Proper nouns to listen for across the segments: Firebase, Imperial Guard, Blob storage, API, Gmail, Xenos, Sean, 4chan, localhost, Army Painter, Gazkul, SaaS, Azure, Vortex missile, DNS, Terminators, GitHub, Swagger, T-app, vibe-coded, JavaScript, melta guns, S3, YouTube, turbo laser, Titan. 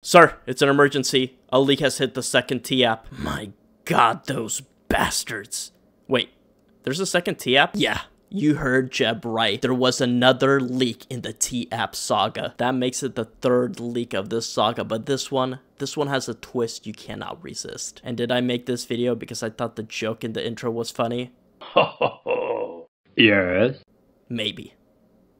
Sir, it's an emergency. A leak has hit the second T-app. My god, those bastards. Wait, there's a second T-app? Yeah, you heard Jeb right. There was another leak in the T-app saga. That makes it the third leak of this saga, but this one has a twist you cannot resist. And did I make this video because I thought the joke in the intro was funny? Ho ho ho. Yes. Maybe.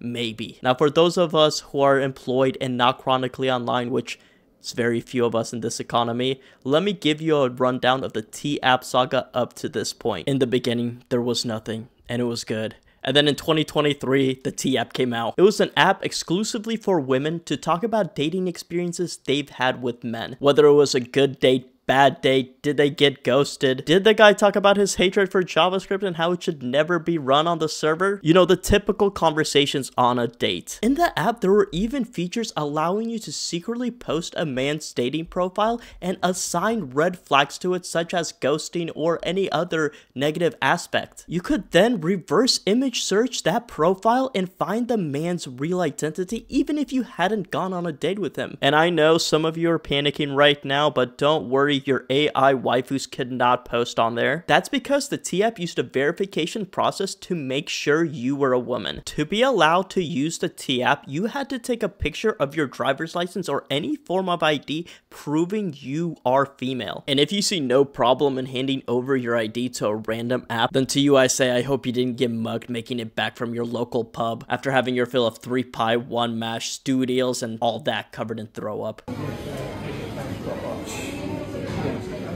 Maybe. Now, for those of us who are employed and not chronically online, which it's very few of us in this economy, let me give you a rundown of the T-app saga up to this point. In the beginning, there was nothing, and it was good. And then in 2023, the T-app came out. It was an app exclusively for women to talk about dating experiences they've had with men. Whether it was a good date, bad date, did they get ghosted, did the guy talk about his hatred for JavaScript and how it should never be run on the server, you know, the typical conversations on a date. In the app, there were even features allowing you to secretly post a man's dating profile and assign red flags to it, such as ghosting or any other negative aspect. You could then reverse image search that profile and find the man's real identity, even if you hadn't gone on a date with him. And I know some of you are panicking right now, but don't worry, your AI waifus could not post on there. That's because the T-app used a verification process to make sure you were a woman. To be allowed to use the T-app, you had to take a picture of your driver's license or any form of ID proving you are female. And if you see no problem in handing over your ID to a random app, then to you I say I hope you didn't get mugged making it back from your local pub after having your fill of 3 pie, 1 mash, stew deals, and all that covered in throw up.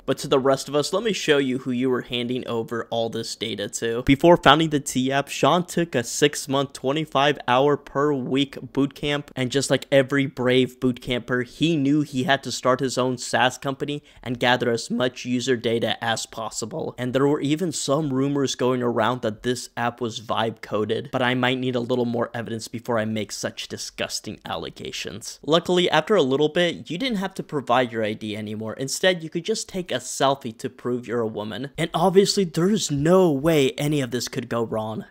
But to the rest of us, let me show you who you were handing over all this data to. Before founding the T-app, Sean took a 6-month, 25-hour per week bootcamp, and just like every brave bootcamper, he knew he had to start his own SaaS company and gather as much user data as possible. And there were even some rumors going around that this app was vibe-coded, but I might need a little more evidence before I make such disgusting allegations. Luckily, after a little bit, you didn't have to provide your ID anymore. Instead, you could just take a selfie to prove you're a woman. And obviously, there's no way any of this could go wrong.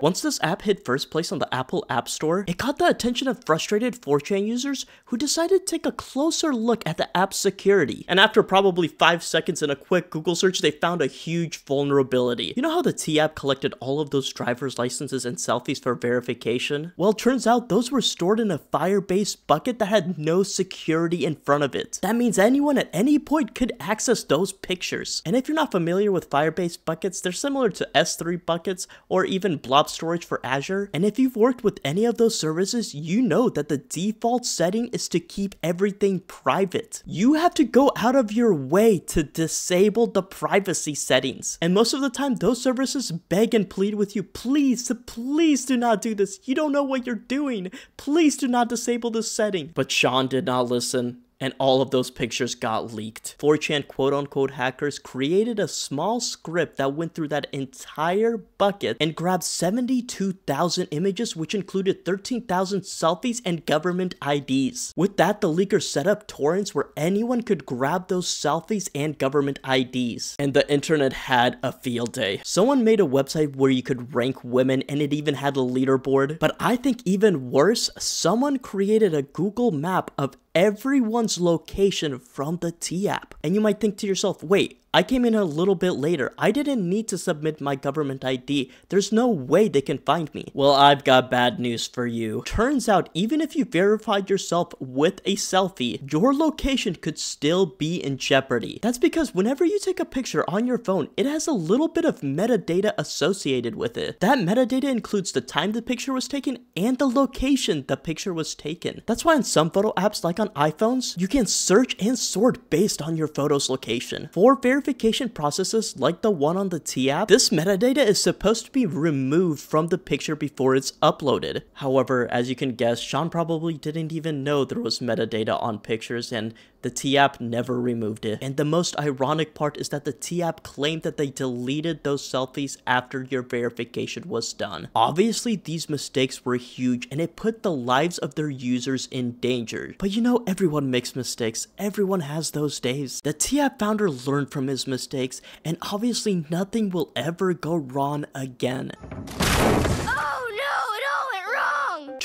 Once this app hit first place on the Apple App Store, it caught the attention of frustrated 4chan users who decided to take a closer look at the app's security. And after probably 5 seconds and a quick Google search, they found a huge vulnerability. You know how the T-app collected all of those driver's licenses and selfies for verification? Well, turns out those were stored in a Firebase bucket that had no security in front of it. That means anyone at any point could access those pictures. And if you're not familiar with Firebase buckets, they're similar to S3 buckets or even Blob storage for Azure, and if you've worked with any of those services, you know that the default setting is to keep everything private. You have to go out of your way to disable the privacy settings, and most of the time those services beg and plead with you, please do not do this, you don't know what you're doing, please do not disable this setting. But Sean did not listen. And all of those pictures got leaked. 4chan quote-unquote hackers created a small script that went through that entire bucket and grabbed 72,000 images, which included 13,000 selfies and government IDs. With that, the leaker set up torrents where anyone could grab those selfies and government IDs. And the internet had a field day. Someone made a website where you could rank women, and it even had a leaderboard. But I think even worse, someone created a Google map of everyone's location from the T-app. And you might think to yourself, wait, I came in a little bit later. I didn't need to submit my government ID. There's no way they can find me. Well, I've got bad news for you. Turns out, even if you verified yourself with a selfie, your location could still be in jeopardy. That's because whenever you take a picture on your phone, it has a little bit of metadata associated with it. That metadata includes the time the picture was taken and the location the picture was taken. That's why in some photo apps, like on iPhones, you can search and sort based on your photo's location. For verification processes like the one on the T-app, this metadata is supposed to be removed from the picture before it's uploaded. However, as you can guess, Sean probably didn't even know there was metadata on pictures, and the T-app never removed it. And the most ironic part is that the T-app claimed that they deleted those selfies after your verification was done. Obviously, these mistakes were huge, and it put the lives of their users in danger. But you know, everyone makes mistakes. Everyone has those days. The T-app founder learned from his mistakes, and obviously nothing will ever go wrong again.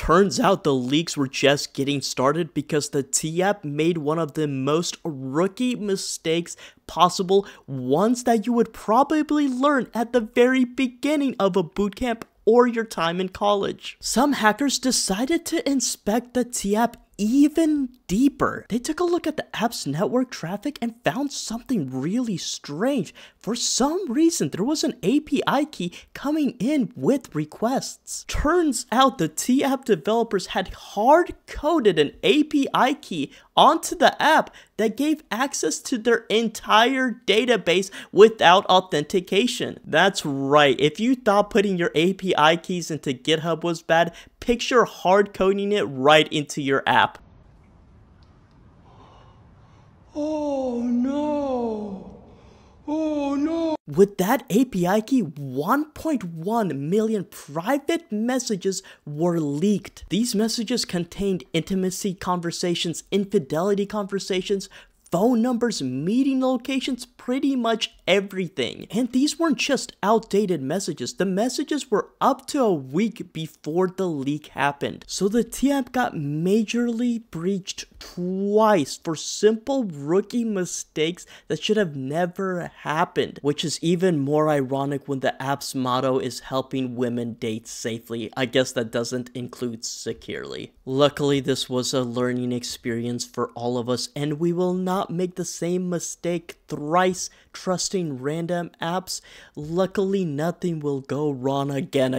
turns out the leaks were just getting started because the TAP made one of the most rookie mistakes possible, ones that you would probably learn at the very beginning of a bootcamp or your time in college. Some hackers decided to inspect the TAP even deeper. They took a look at the app's network traffic and found something really strange. For some reason, there was an API key coming in with requests. Turns out the TAP developers had hard-coded an API key onto the app that gave access to their entire database without authentication. That's right, if you thought putting your API keys into GitHub was bad, picture hard coding it right into your app. Oh no! Oh no! With that API key, 1.1 million private messages were leaked. These messages contained intimacy conversations, infidelity conversations, phone numbers, meeting locations, pretty much everything. And these weren't just outdated messages. The messages were up to a week before the leak happened. So the TAP got majorly breached twice for simple rookie mistakes that should have never happened, which is even more ironic when the app's motto is helping women date safely. I guess that doesn't include securely. Luckily, this was a learning experience for all of us, and we will not make the same mistake thrice trusting random apps. Luckily, nothing will go wrong again.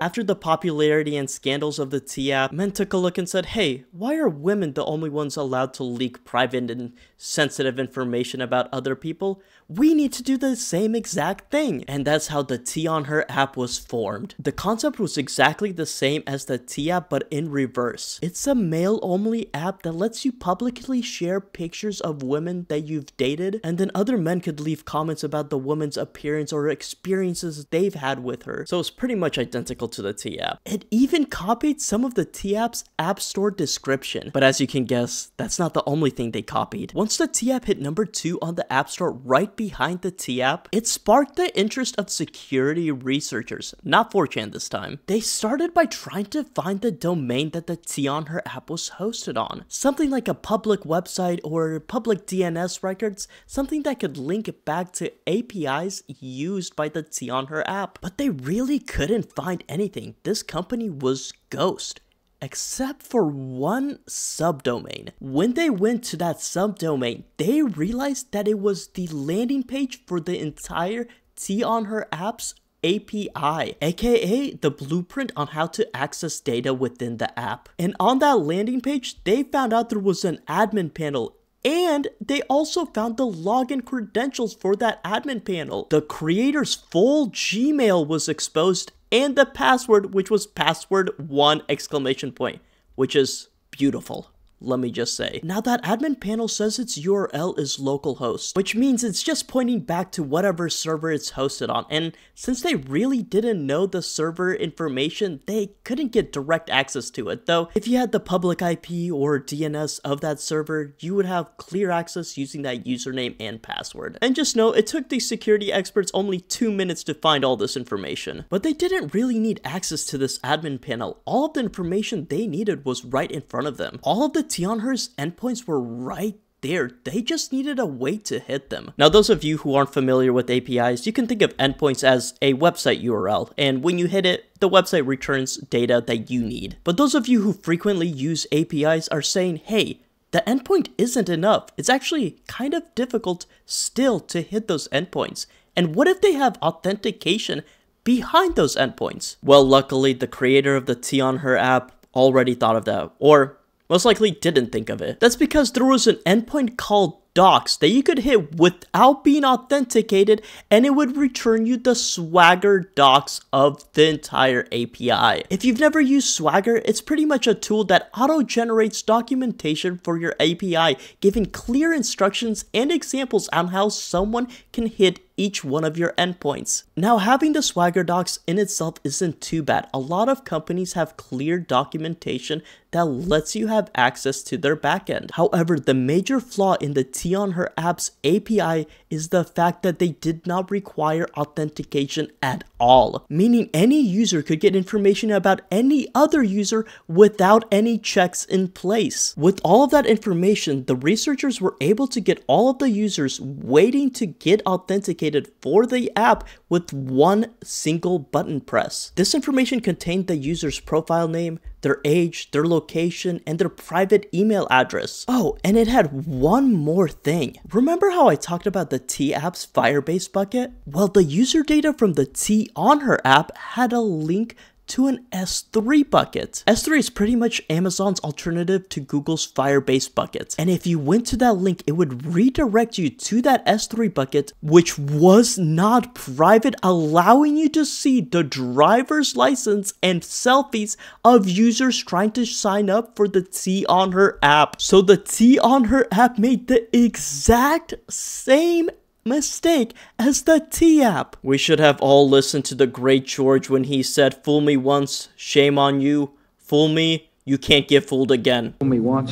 After the popularity and scandals of the TAP, men took a look and said, hey, why are women the only ones allowed to leak private and sensitive information about other people? We need to do the same exact thing. And that's how the T on Her app was formed. The concept was exactly the same as the TAP, but in reverse. It's a male-only app that lets you publicly share pictures of women that you've dated, and then other men could leave comments about the woman's appearance or experiences they've had with her. So it's pretty much identical to the TAP. It even copied some of the TAP's app store description. But as you can guess, that's not the only thing they copied. Once the TAP hit number 2 on the app store right behind the TAP, it sparked the interest of security researchers, not 4chan this time. They started by trying to find the domain that the T on Her app was hosted on. Something like a public website or public DNS records, something that could link back to APIs used by the T on Her app. But they really couldn't find anything. This company was ghost, except for one subdomain. When they went to that subdomain, they realized that it was the landing page for the entire T on Her app's API, aka the blueprint on how to access data within the app. And on that landing page, they found out there was an admin panel, and they also found the login credentials for that admin panel. The creator's full Gmail was exposed, and the password, which was password1! Which is beautiful, let me just say. Now that admin panel says its URL is localhost, which means it's just pointing back to whatever server it's hosted on, and since they really didn't know the server information, they couldn't get direct access to it, though if you had the public IP or DNS of that server, you would have clear access using that username and password. And just know, it took these security experts only 2 minutes to find all this information. But they didn't really need access to this admin panel. All of the information they needed was right in front of them. All of the T on Her's endpoints were right there. They just needed a way to hit them. Now, those of you who aren't familiar with APIs, you can think of endpoints as a website URL, and when you hit it, the website returns data that you need. But those of you who frequently use APIs are saying, hey, the endpoint isn't enough. It's actually kind of difficult still to hit those endpoints. And what if they have authentication behind those endpoints? Well, luckily, the creator of the T on Her app already thought of that, or most likely didn't think of it. That's because there was an endpoint called docs that you could hit without being authenticated, and it would return you the Swagger docs of the entire API. If you've never used Swagger, it's pretty much a tool that auto-generates documentation for your API, giving clear instructions and examples on how someone can hit each one of your endpoints. Now, having the Swagger docs in itself isn't too bad. A lot of companies have clear documentation that lets you have access to their backend. However, the major flaw in the T see on her app's API is the fact that they did not require authentication at all, meaning any user could get information about any other user without any checks in place. With all of that information, the researchers were able to get all of the users waiting to get authenticated for the app with one single button press. This information contained the user's profile name, their age, their location, and their private email address. Oh, and it had one more thing. Remember how I talked about the T app's Firebase bucket? Well, the user data from the T on her app had a link to an S3 bucket. S3 is pretty much Amazon's alternative to Google's Firebase bucket. And if you went to that link, it would redirect you to that S3 bucket, which was not private, allowing you to see the driver's license and selfies of users trying to sign up for the T on her app. So the T on her app made the exact same mistake as the T app. We should have all listened to the great George when he said, "Fool me once, shame on you. Fool me, you can't get fooled again." Fool me once,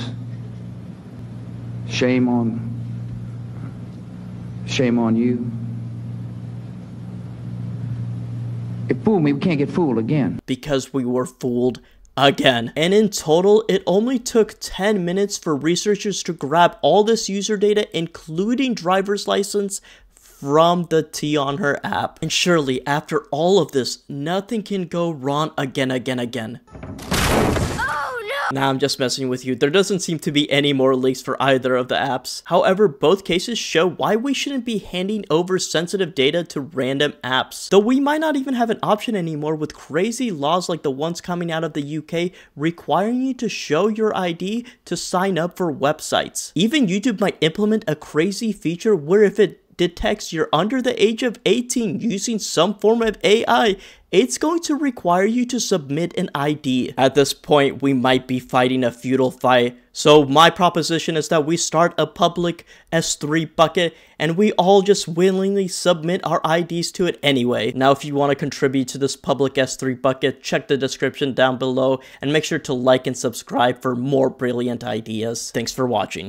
shame on you. It fooled me, we can't get fooled again. Because we were fooled again. And in total, it only took 10 minutes for researchers to grab all this user data, including driver's license, from the T on her app. And surely, after all of this, nothing can go wrong again. Nah, I'm just messing with you. There doesn't seem to be any more leaks for either of the apps. However, both cases show why we shouldn't be handing over sensitive data to random apps. Though we might not even have an option anymore with crazy laws like the ones coming out of the UK requiring you to show your ID to sign up for websites. Even YouTube might implement a crazy feature where if it detects you're under the age of 18 using some form of AI, it's going to require you to submit an ID. At this point, we might be fighting a futile fight. So my proposition is that we start a public S3 bucket and we all just willingly submit our IDs to it anyway. Now, if you want to contribute to this public S3 bucket, check the description down below and make sure to like and subscribe for more brilliant ideas. Thanks for watching.